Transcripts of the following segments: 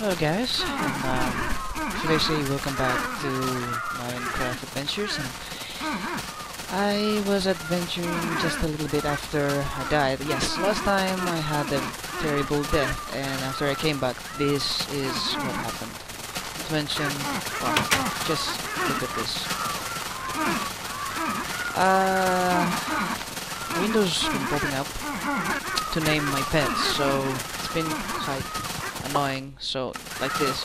Hello guys, should I say welcome back to Minecraft Adventures. And I was adventuring just a little bit after I died. Yes, last time I had a terrible death, and after I came back, this is what happened. Invention, well, just look at this. Windows been popping up to name my pets, so it's been quite annoying, so like this.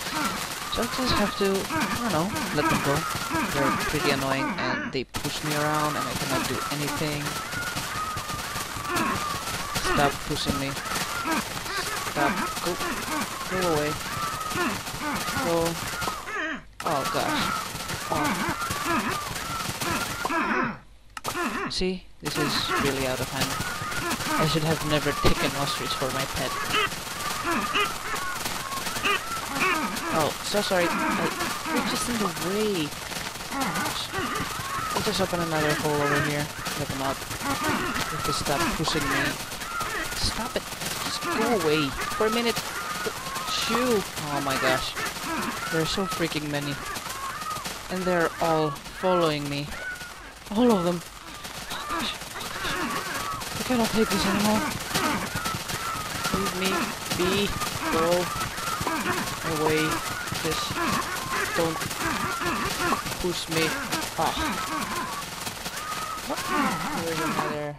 So I just have to, I don't know, let them go. They're pretty annoying and they push me around and I cannot do anything. Stop pushing me. Stop. Go away. Go. Oh gosh. Oh. See? This is really out of hand. I should have never taken ostrich for my pet. Oh, so sorry. We're just in the way. I'll just open another hole over here. Let them up. They have to stop pushing me. Stop it. Just go away. For a minute. Shoo. Oh my gosh. There are so freaking many. And they're all following me. All of them. Oh gosh. I cannot take this anymore. Leave me be. Go. Away, just don't push me. Ah. There's another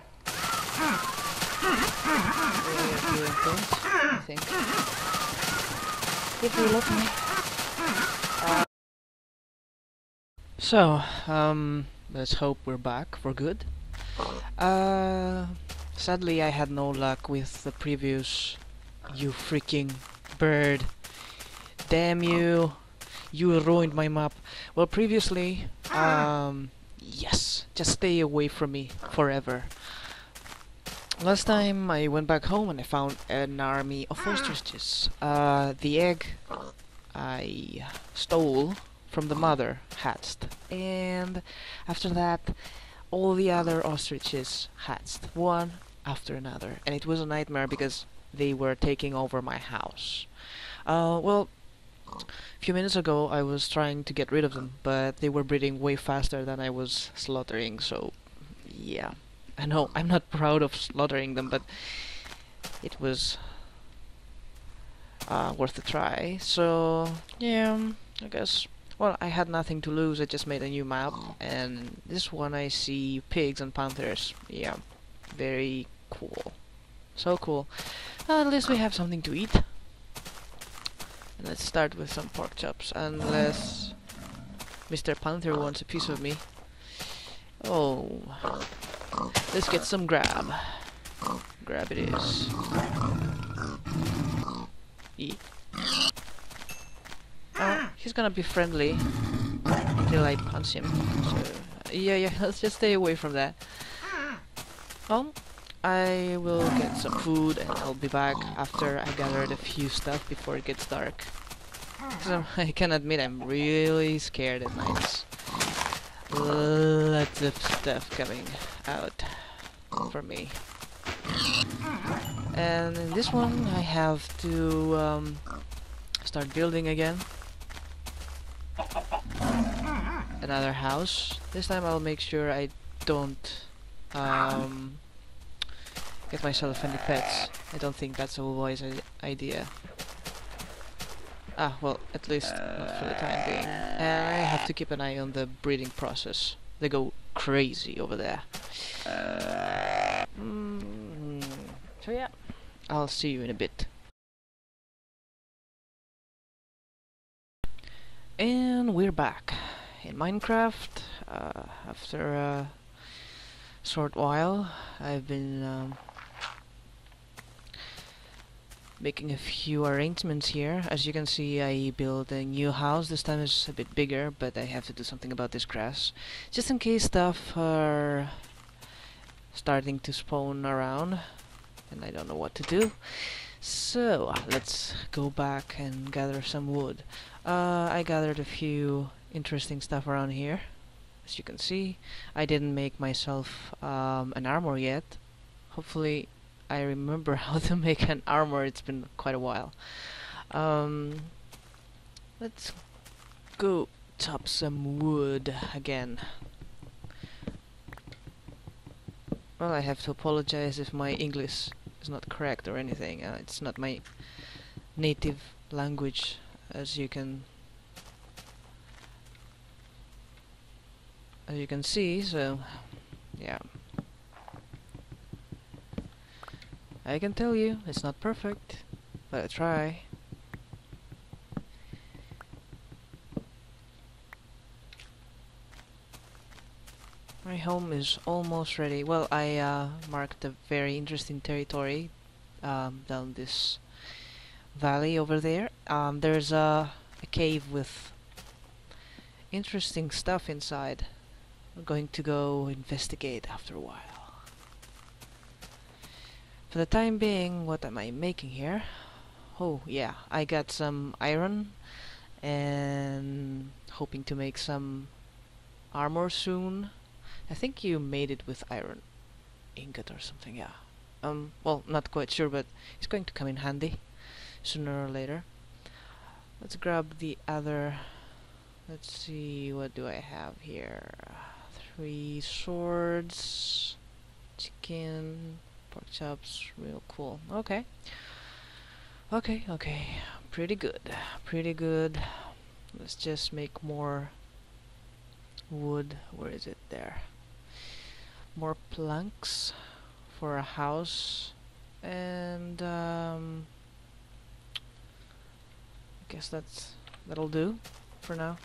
way of doing things, I think. If you love me. Let's hope we're back for good. Sadly I had no luck with the previous. You freaking bird. Damn you! You ruined my map. Well, previously, yes, just stay away from me forever. Last time I went back home and I found an army of ostriches. The egg I stole from the mother hatched, and after that, all the other ostriches hatched, one after another, and it was a nightmare because they were taking over my house. Well. A few minutes ago I was trying to get rid of them, but they were breeding way faster than I was slaughtering, so yeah. I know, I'm not proud of slaughtering them, but it was worth a try, so yeah, I guess. Well, I had nothing to lose, I just made a new map, and this one I see pigs and panthers. Yeah, very cool. So cool. At least we have something to eat. Let's start with some pork chops, unless Mr. Panther wants a piece of me. Oh, let's get some grab. Grab it is. Eat. Oh, he's gonna be friendly until I punch him. So, yeah, let's just stay away from that. Oh. I will get some food and I'll be back after I gathered a few stuff before it gets dark. So I can admit I'm really scared at night. Lots of stuff coming out for me. And in this one I have to start building again. Another house. This time I'll make sure I don't get myself any pets. I don't think that's a wise idea. Ah, well, at least not for the time being. And I have to keep an eye on the breeding process. They go crazy over there. So yeah, I'll see you in a bit. And we're back in Minecraft after a short while. I've been making a few arrangements here. As you can see, I built a new house. This time it's a bit bigger, but I have to do something about this grass. Just in case stuff are starting to spawn around, and I don't know what to do. So, let's go back and gather some wood. I gathered a few interesting stuff around here. As you can see, I didn't make myself an armor yet. Hopefully I remember how to make an armor, it's been quite a while. Let's go chop some wood again. Well, I have to apologize if my English is not correct or anything. It's not my native language, as you can see. So, yeah, I can tell you it's not perfect, but I try. My home is almost ready. Well, I marked a very interesting territory down this valley over there. There's a cave with interesting stuff inside. I'm going to go investigate after a while. For the time being, what am I making here? Oh yeah, I got some iron and hoping to make some armor soon. I think you made it with iron ingot or something, yeah. Well, not quite sure, but it's going to come in handy sooner or later. Let's grab the other. Let's see, what do I have here? 3 swords, chicken, pork chops, real cool. Okay. Okay, okay. Pretty good. Pretty good. Let's just make more wood. Where is it? There. More planks for a house, and I guess that'll do for now.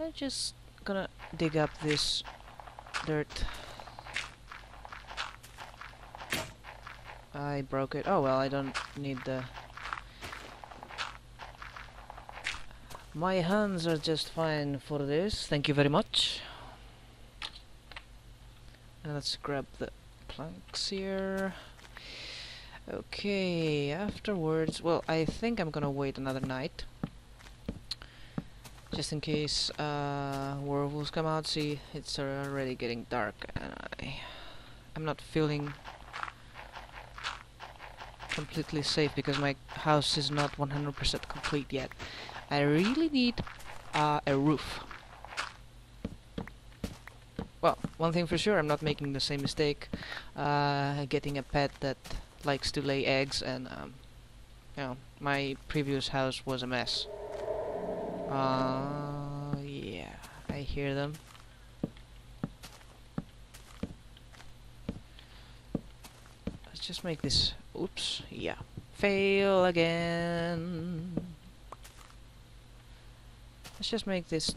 I'm just gonna dig up this dirt. I broke it. Oh well, I don't need the... My hands are just fine for this, thank you very much. And let's grab the planks here. Okay, afterwards, well, I think I'm gonna wait another night, just in case werewolves come out. See, it's already getting dark, and I'm not feeling completely safe because my house is not 100% complete yet. I really need a roof. Well, one thing for sure, I'm not making the same mistake getting a pet that likes to lay eggs, and you know, my previous house was a mess. Yeah, I hear them. Let's just make this... Oops, yeah. Fail again. Let's just make this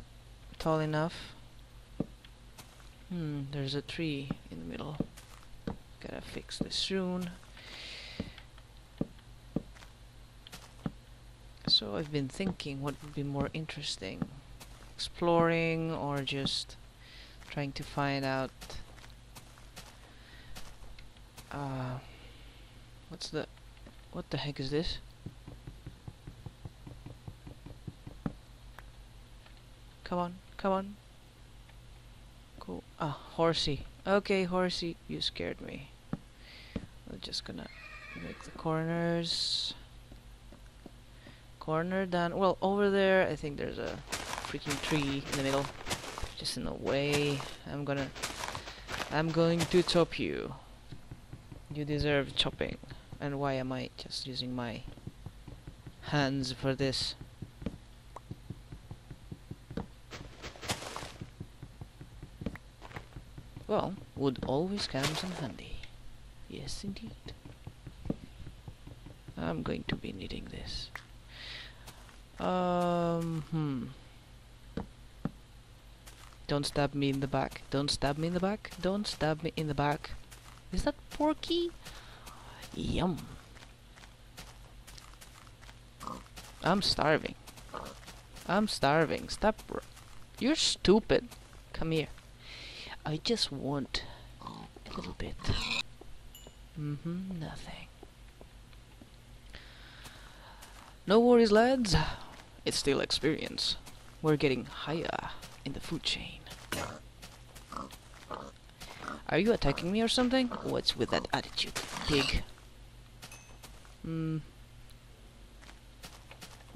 tall enough. There's a tree in the middle. Gotta fix this soon. So I've been thinking what would be more interesting. Exploring or just trying to find out... What the heck is this? Come on, come on. Cool. Ah, horsey. Okay, horsey, you scared me. I'm just gonna make the corners. Corner down. Well, over there, I think there's a freaking tree in the middle. Just in the way. I'm going to chop you. You deserve chopping. And why am I just using my hands for this? Well, wood always comes in handy. Yes, indeed. I'm going to be needing this. Don't stab me in the back. Don't stab me in the back. Don't stab me in the back. Is that porky? Yum. I'm starving. I'm starving. Stop. You're stupid. Come here. I just want a little bit. Nothing. No worries, lads. It's still experience. We're getting higher in the food chain. Are you attacking me or something? What's with that attitude, pig?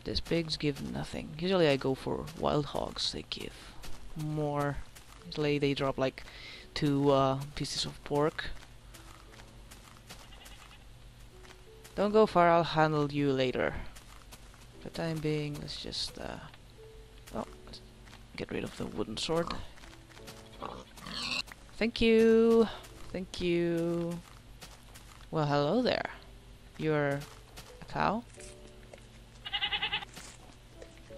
These pigs give nothing. Usually I go for wild hogs, they give more. Usually they drop like 2 pieces of pork. Don't go far, I'll handle you later. For the time being, let's just let's get rid of the wooden sword. Thank you! Thank you! Well, hello there. You're a cow?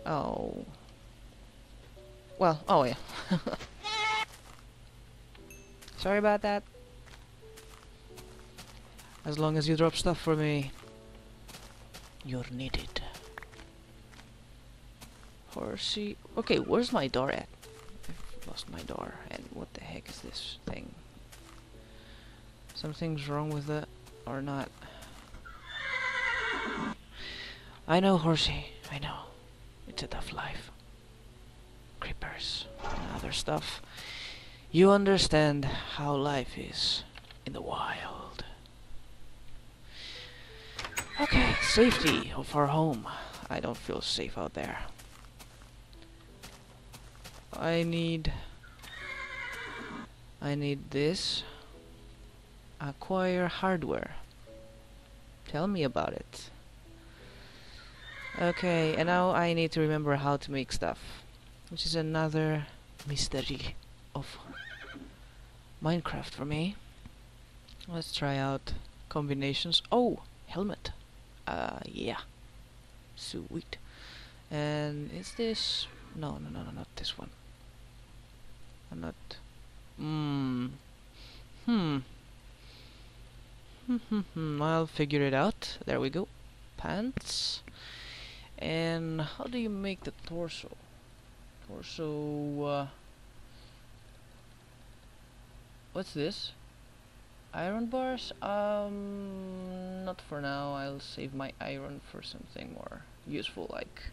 Oh. Well, oh yeah. Sorry about that. As long as you drop stuff for me, you're needed. Horsey. Okay, where's my door at? I've lost my door. And what the heck is this thing? Something's wrong with it, or not. I know, Horsey. I know. It's a tough life. Creepers and other stuff. You understand how life is in the wild. Okay, safety of our home. I don't feel safe out there. I need this. Acquire hardware. Tell me about it. Okay, and now I need to remember how to make stuff, which is another mystery of Minecraft for me. Let's try out combinations. Oh, helmet. Yeah. Sweet. And is this... No, not this one. I'm not... I'll figure it out. There we go. Pants. And how do you make the torso? Torso... what's this? Iron bars? Not for now. I'll save my iron for something more useful, like...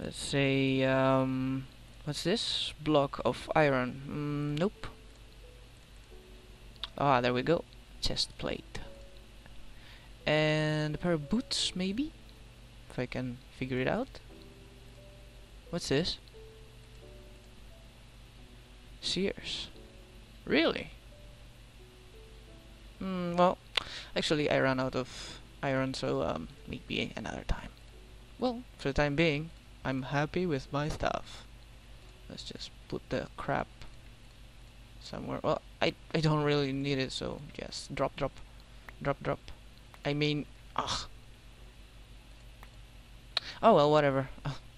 Let's say... what's this? Block of iron. Nope. Ah, there we go. Chest plate. And a pair of boots, maybe? I can figure it out. What's this? Sears. Really? Well, actually I ran out of iron, so maybe another time. Well, for the time being, I'm happy with my stuff. Let's just put the crap somewhere. Well, I don't really need it, so just drop. I mean, ugh. Oh well, whatever.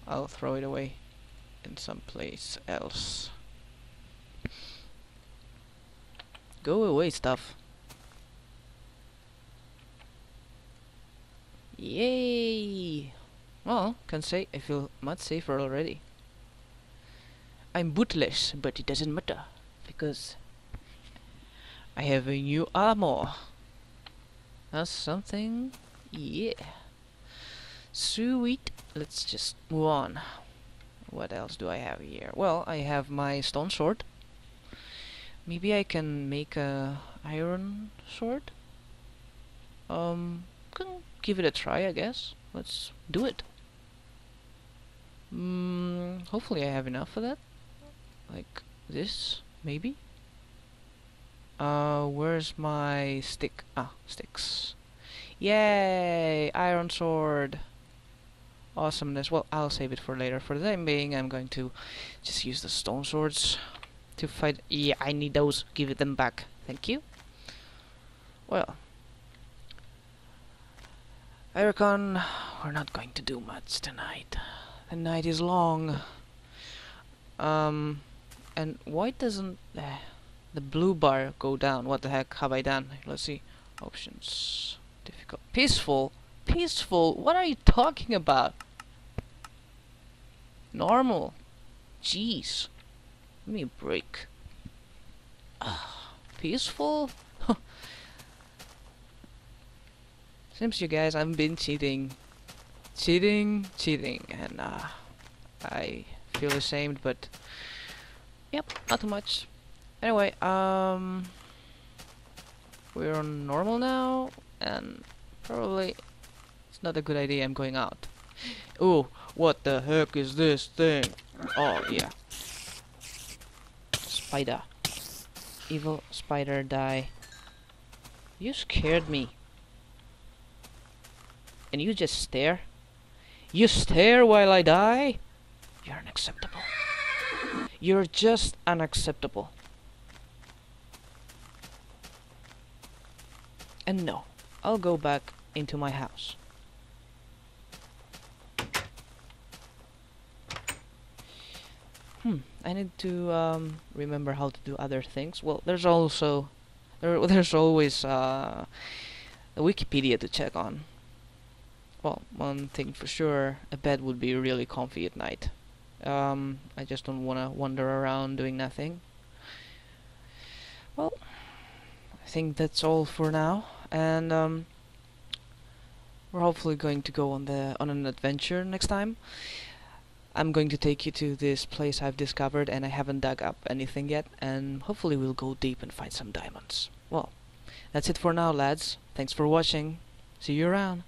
I'll throw it away in someplace else. Go away, stuff. Yay! Well, can say I feel much safer already. I'm bootless, but it doesn't matter because I have a new armor. That's something. Yeah. Sweet. Let's just move on. What else do I have here? Well, I have my stone sword. Maybe I can make a iron sword. Can give it a try, I guess. Let's do it. Hopefully I have enough for that. Like this, maybe. Where's my stick? Ah, sticks. Yay! Iron sword. Awesomeness. Well, I'll save it for later. For the time being, I'm going to just use the stone swords to fight. Yeah, I need those. Give them back. Thank you. Well, I reckon we're not going to do much tonight. The night is long. And why doesn't the blue bar go down? What the heck have I done? Let's see. Options. Difficult. Peaceful. Peaceful? What are you talking about? Normal. Jeez. Give me a break. Peaceful? Seems you guys, I've been cheating. Cheating. And I feel ashamed, but... Yep, not too much. Anyway, we're on normal now, and probably... Not a good idea. I'm going out. Ooh, what the heck is this thing? Oh yeah. Spider. Evil spider, die. You scared me. And you just stare? You stare while I die? You're unacceptable. You're just unacceptable. And no, I'll go back into my house. I need to remember how to do other things. Well, there's always a Wikipedia to check on. Well, one thing for sure, a bed would be really comfy at night. I just don't want to wander around doing nothing. Well, I think that's all for now, and we're hopefully going to go on an adventure next time. I'm going to take you to this place I've discovered, and I haven't dug up anything yet, and hopefully we'll go deep and find some diamonds. Well, that's it for now, lads. Thanks for watching. See you around.